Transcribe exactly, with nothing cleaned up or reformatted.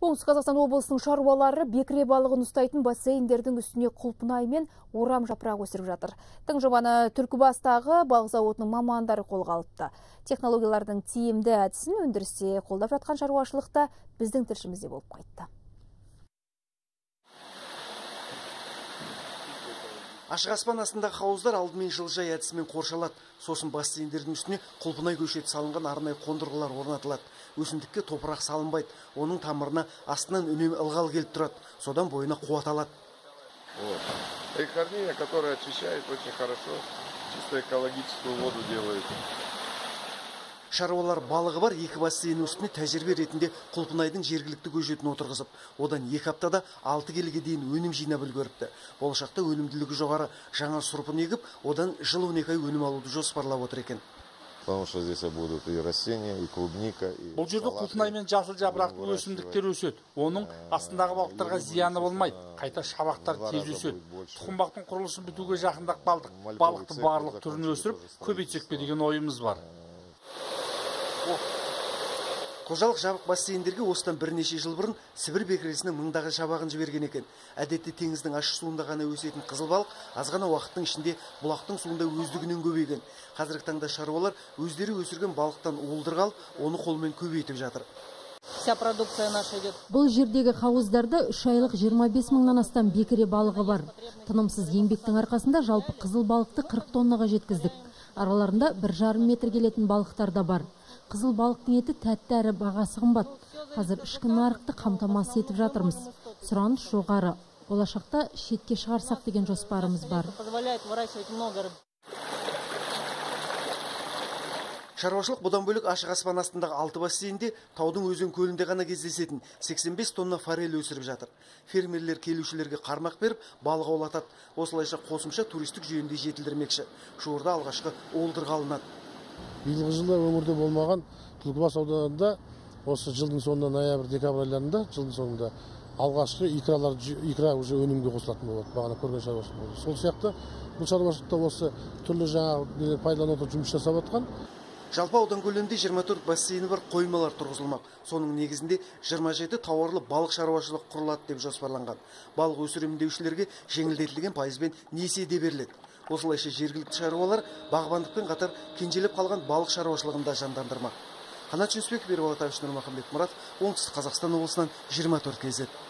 Оңтүстік Қазақстан облысының шаруалары бекіре балығын ұстайтын бассейндердің үстіне құлпынай мен орам жапырақ өсіріп жатыр. Тың жобаны Түркібастағы балық зауытының мамандары қолға алыпты. Технологиялардың тиімді әдісін өндірісте қолдап жатқан шаруашылықта біздің тілшімізде болып қайтты. Ашық аспан астындағы хауыздар алдымен жылжай әдісімен қоршалады, сосын бассейндердің үстіне құлпынай көшеті салынған арнайы қондырғылар орнатылады. Өсімдікке топырақ салынбайды, оның тамырына астынан үнемі ылғал келіп тұрады, содан бойына қуат алады. И корнея, которая очищает очень хорошо, чисто экологическую воду делает. Шаруалар балығы бар екі бассейн үстіне тәжірбе ретінде құлпынайдың жергілікті көжетін отырғызып, одан екі аптада алты келіге дейін өнім жинап үлгеріпті. Болашақта өнімділігі жоғары жаңа сұрпын егіп, одан жыл он екі ай өнім алуды жоспарлап отыр екен. Бұл жерде құлпынай мен жасыл жапырақты өсімдіктер өседі. Оның астындағы балықтарға зияны болмайды. Қайта шабақтар тез өседі. Тұқымбақтың құрылысын бітуге жақындап қалдық. Балықты барлық түрін өсіріп, көбейтсек пе деген ойымыз бар. Қожалық жабық бассейндерге осыдан бірнеше жыл бұрын Сібір бекіресінің мыңдаған шабағын жіберген екен. Әдетте теңіздің ащы суында ғана өсетін қызыл балық азғана уақыттың ішінде бұлақтың суында өздігінен көбейген. Қазіргі таңда шаруалар өздері өсірген балықтан уылдырық алып, оны қолмен көбейтіп жатыр. Бұл жердегі хауыздарда үш айлық жиырма бес мыңнан астам бекіре балығы бар. Тынымсыз еңбектің арқасында жалпы қызыл балықты қырық тоннаға жеткіздік. Араларында бір жарым метр келетін балықтар да бар. Қызыл балықтың еті тәтті әрі бағасы қымбат. Қазір ішкі нарықты қамтамасыз етіп жатырмыз. Сұраныс жоғары. Болашақта шетке шығарсақ деген жоспарымыз бар. Шаруашылық бұдан бөлік ашық аспан астындағы алты бассейнде таудың өзен көлінде ғана кездесетін сексен бес тонна форель өсіріп жатыр. Фермерлер келушілерге қармақ беріп, балыға аулатады. Осылайша қосымша туристік жүйенде жетілдірмекші. Жуырда алғашқы олдырға алынады. Биылғы жылда өңірде болмаған Түлкібас ауданында осы жылдың соңында ноябрь декабрь айларында жылдың соңында алғашқы икралар икра уже өнімге қосылатын болады. Бағана көрген шаруашылық болды. Сол сияқты бұл шаруашылықта осы түрлі жаңа пайдаланып жұмыс жасап жатқан. Жалпы аудан көлемінде жиырма төрт бассейні бар қоймалар тұрғызылмақ. Соның негізінде жиырма жеті тауарлы балық шаруашылық құрылады деп жоспарланған. Балық өсірімдеушілерге жеңілдетілген пайызбен несие де беріледі. Осылайша жергілікті шаруалар бағбандықпен қатар кенжелеп қалған балық шаруашылығын да жандандырмақ. Қанат Жүнісбеков, Ерболат Әбіш, Нұрмахамбет Мұрат, Оңтүстік Қазақстан облысынан жиырма төрт кезеді.